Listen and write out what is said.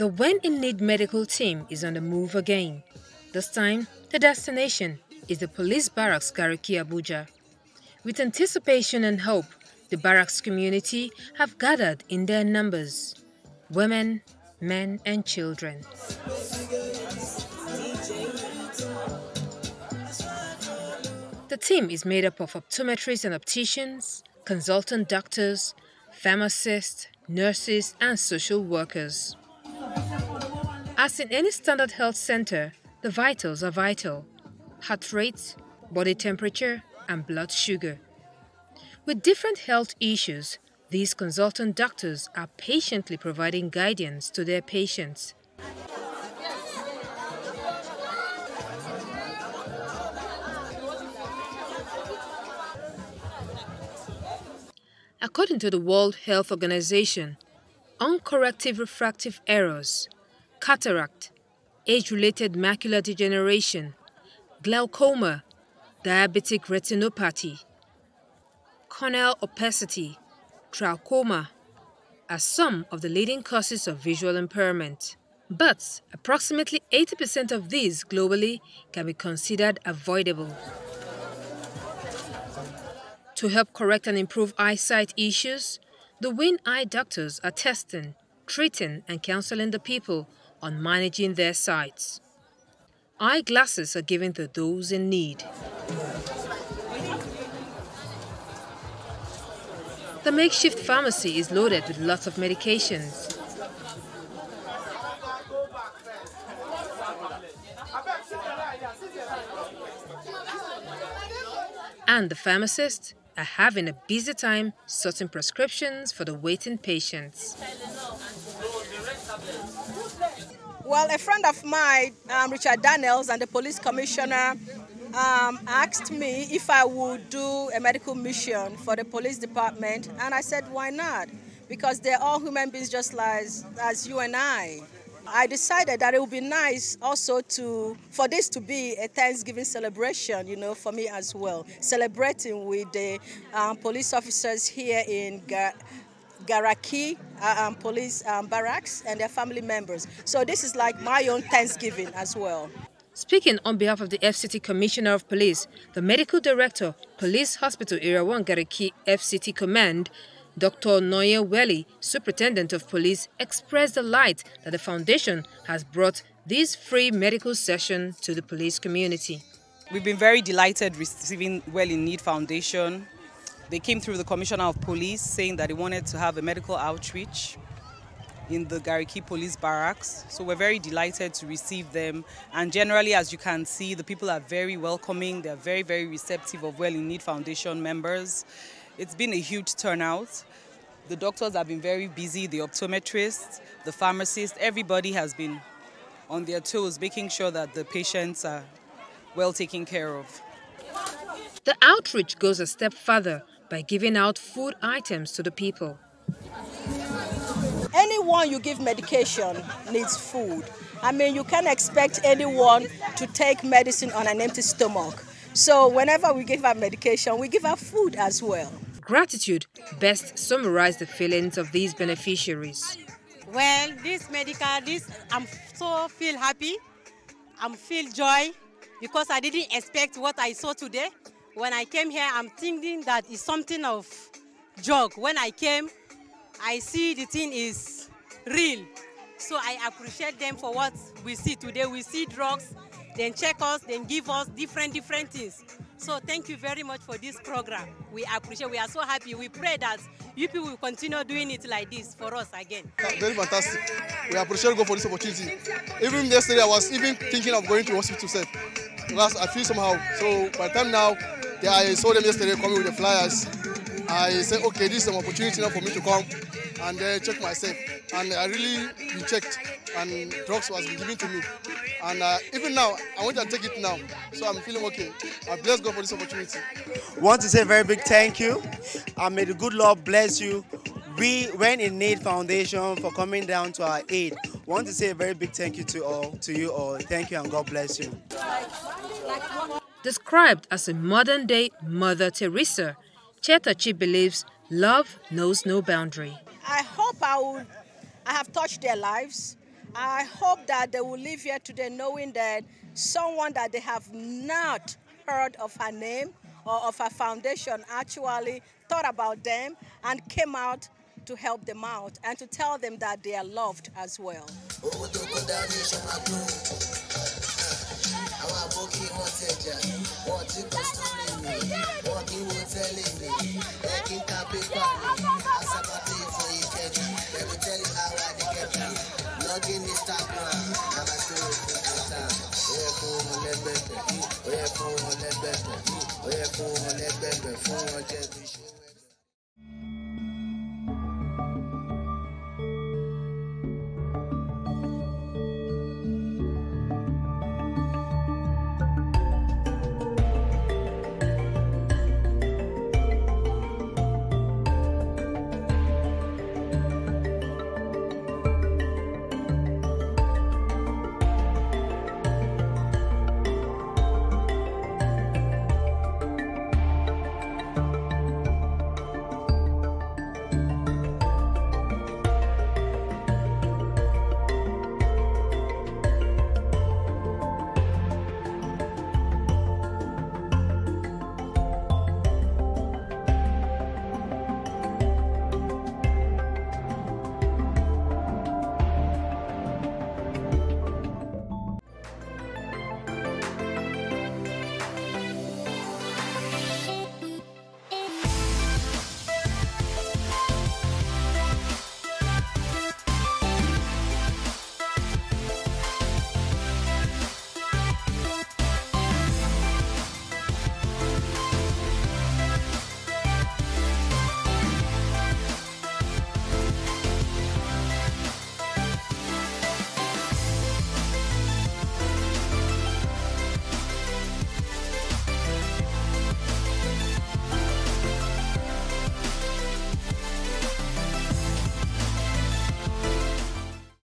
The When in Need medical team is on the move again. This time, the destination is the police barracks Garki, Abuja. With anticipation and hope, the barracks community have gathered in their numbers. Women, men and children. The team is made up of optometrists and opticians, consultant doctors, pharmacists, nurses and social workers. As in any standard health center, the vitals are vital: heart rate, body temperature and blood sugar. With different health issues, these consultant doctors are patiently providing guidance to their patients. According to the World Health Organization, uncorrective refractive errors, cataract, age-related macular degeneration, glaucoma, diabetic retinopathy, corneal opacity, trachoma are some of the leading causes of visual impairment. But approximately 80% of these globally can be considered avoidable. To help correct and improve eyesight issues, the WiN Eye doctors are testing, treating and counseling the people on managing their sights. Eyeglasses are given to those in need. The makeshift pharmacy is loaded with lots of medications. And the pharmacists are having a busy time sorting prescriptions for the waiting patients. Well, a friend of mine, Richard Daniels, and the police commissioner asked me if I would do a medical mission for the police department, and I said why not, because they're all human beings just like as you and I. I decided that it would be nice also for this to be a Thanksgiving celebration, you know, for me as well, celebrating with the police officers here in Garki police barracks and their family members. So this is like my own Thanksgiving as well. Speaking on behalf of the FCT Commissioner of Police, the Medical Director, Police Hospital Area 1 Garki FCT Command, Dr. Noye Weli, Superintendent of Police, expressed the light that the foundation has brought this free medical session to the police community. We've been very delighted receiving When in Need Foundation. They came through the Commissioner of Police saying that they wanted to have a medical outreach in the Garki police barracks. So we're very delighted to receive them. And generally, as you can see, the people are very welcoming. They're very, very receptive of When in Need Foundation members. It's been a huge turnout. The doctors have been very busy, the optometrists, the pharmacists, everybody has been on their toes, making sure that the patients are well taken care of. The outreach goes a step further by giving out food items to the people. Anyone you give medication needs food. I mean, you can't expect anyone to take medicine on an empty stomach. So whenever we give our medication, we give our food as well. Gratitude best summarizes the feelings of these beneficiaries. Well, I'm so feel happy. I'm feel joy because I didn't expect what I saw today. When I came here, I'm thinking that it's something of joke. When I came, I see the thing is real. So I appreciate them for what we see today. We see drugs, then check us, then give us different things. So thank you very much for this program. We appreciate, we are so happy. We pray that you people will continue doing it like this for us again. Very fantastic. We appreciate God for this opportunity. Even yesterday I was even thinking of going to hospital self, because I feel somehow. So by the time now, I saw them yesterday coming with the flyers. I said, okay, this is an opportunity now for me to come and check myself. And I really been checked and drugs was given to me. And even now, I want to take it now. So I'm feeling okay. I bless God for this opportunity. I want to say a very big thank you. And may the good Lord bless you. We, When in Need Foundation, for coming down to our aid. I want to say a very big thank you to you all. Thank you and God bless you. Described as a modern-day Mother Teresa, Chetachi believes love knows no boundary. I hope I have touched their lives. I hope that they will leave here today knowing that someone that they have not heard of her name or of her foundation actually thought about them and came out to help them out and to tell them that they are loved as well.